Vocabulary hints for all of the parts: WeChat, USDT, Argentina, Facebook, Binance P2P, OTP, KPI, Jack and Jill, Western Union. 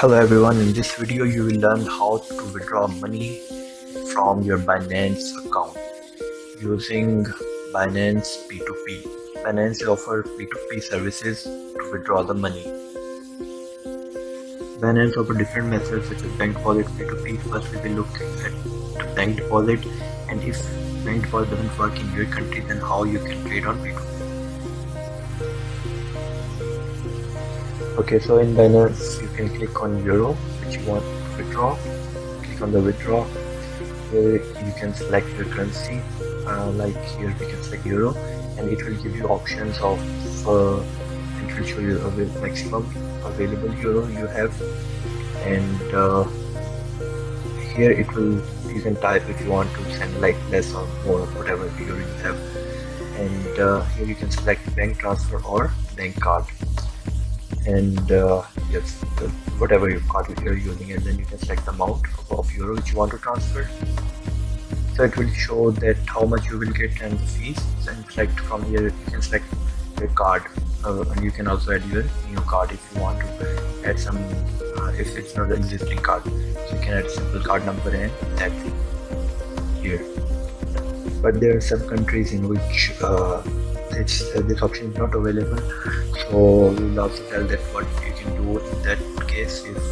Hello everyone, in this video you will learn how to withdraw money from your Binance account using Binance P2P. Binance offers P2P services to withdraw the money. Binance offers different methods such as bank deposit, P2P. First we will look at bank deposit, and if bank deposit doesn't work in your country, then how you can trade on P2P. Okay, so in Binance, you can click on euro, which you want to withdraw. Click on the withdraw. Here you can select your currency, like here we can select euro, and it will give you options of, it will show you the maximum available euro you have, and here it will, you can type if you want to send like less or more, whatever euro you have, and here you can select bank transfer or bank card. And yes, whatever your card you're using, and then you can select the amount of euro which you want to transfer. So it will show that how much you will get and the fees. And select from here, you can select your card, and you can also add your new card if you want to add some. If it's not the existing card, so you can add simple card number and that here. But there are some countries in which this option is not available, so we will also tell that what you can do in that case if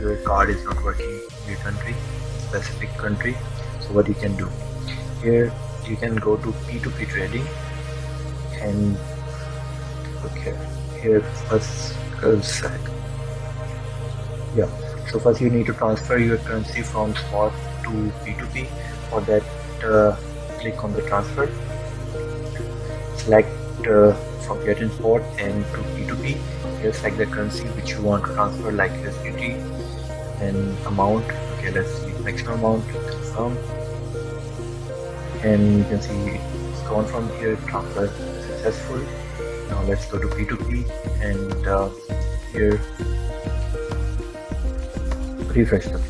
your card is not working in your country, specific country. So what you can do here, you can go to P2P trading, and okay, here first first you need to transfer your currency from spot to P2P. For that, click on the transfer. Select from get and import and to P2P. Here select the currency which you want to transfer, like USDT, and amount. Okay, let's see maximum amount. Confirm, and you can see it's gone from here. Transfer successful. Now let's go to P2P, and here refresh them.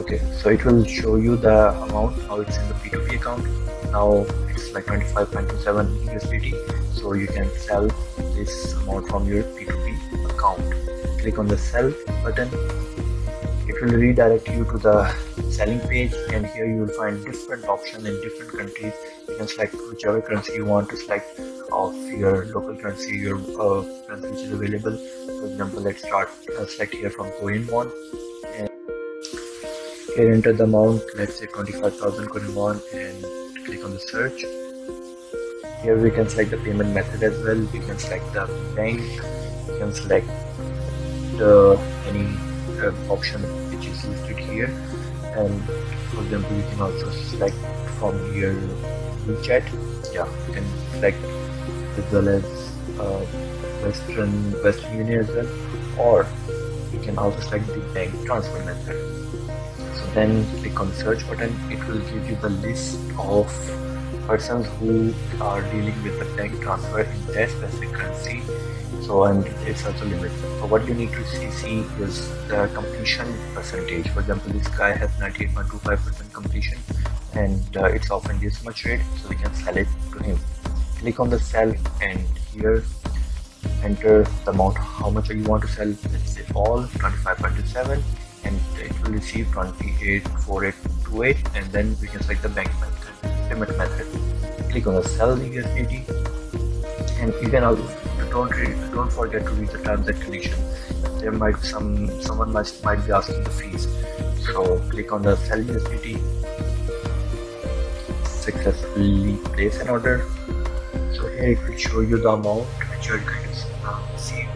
Okay, so it will show you the amount how it's in the P2P account. Now it's like 25.27 USDT, so you can sell this amount from your P2P account. Click on the sell button. It will redirect you to the selling page, and here you will find different options in different countries. You can select whichever currency you want to select of your local currency, your currency which is available. For example, let's select here from Korean won. Here enter the amount, let's say 25,000 Korean won, and click on the search. Here we can select the payment method as well. We can select the bank, you can select the any option which is listed here, and for example you can also select from here WeChat. Yeah, you can select as well as Western Union as well, or you can also select the bank transfer method. Then click on search button. It will give you the list of persons who are dealing with the bank transfer in their specific currency. So, and it's also limited. So what you need to see is the completion percentage. For example, this guy has 98.25% completion, and it's offering this much rate, so we can sell it to him. Click on the sell, and here enter the amount, how much you want to sell. Let's say all 25.27, and it will receive 284828, and then we can select the bank method, payment method. Click on the sell USDT, and you can also don't forget to read the terms and conditions. There might someone might be asking the fees. So click on the sell USDT. Successfully place an order. So here it will show you the amount which you are going to receive,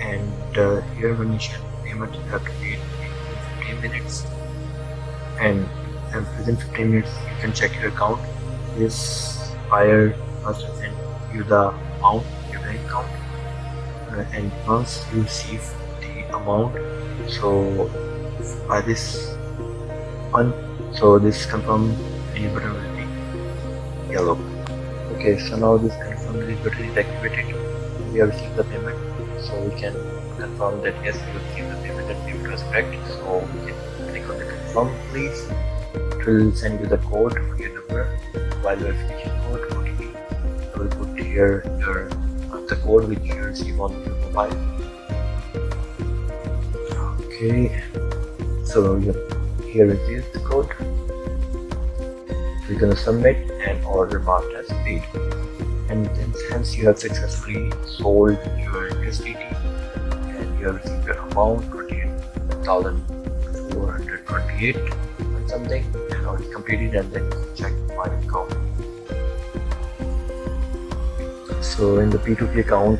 and here when you payment you have to wait 15 minutes, and within 15 minutes you can check your account. This buyer must send you the amount in your bank account, and once you receive the amount, so by this one, so this confirm any button will be yellow. Okay, so now this confirm button is activated. We have received the payment, so we can confirm that yes, you received the payment and payment was correct. So we can click on the confirm please. It will send you the code for your number, while verification code, OTP. You will put here the code which you receive on your mobile. Okay, so here it is, the code. We're gonna submit and order marked as paid, and hence you have successfully sold your USDT and you have received your amount, 28,428 and something, and now it's completed, and then check my account. So in the P2P account,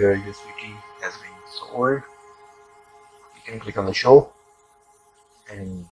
your USDT has been sold. You can click on the show and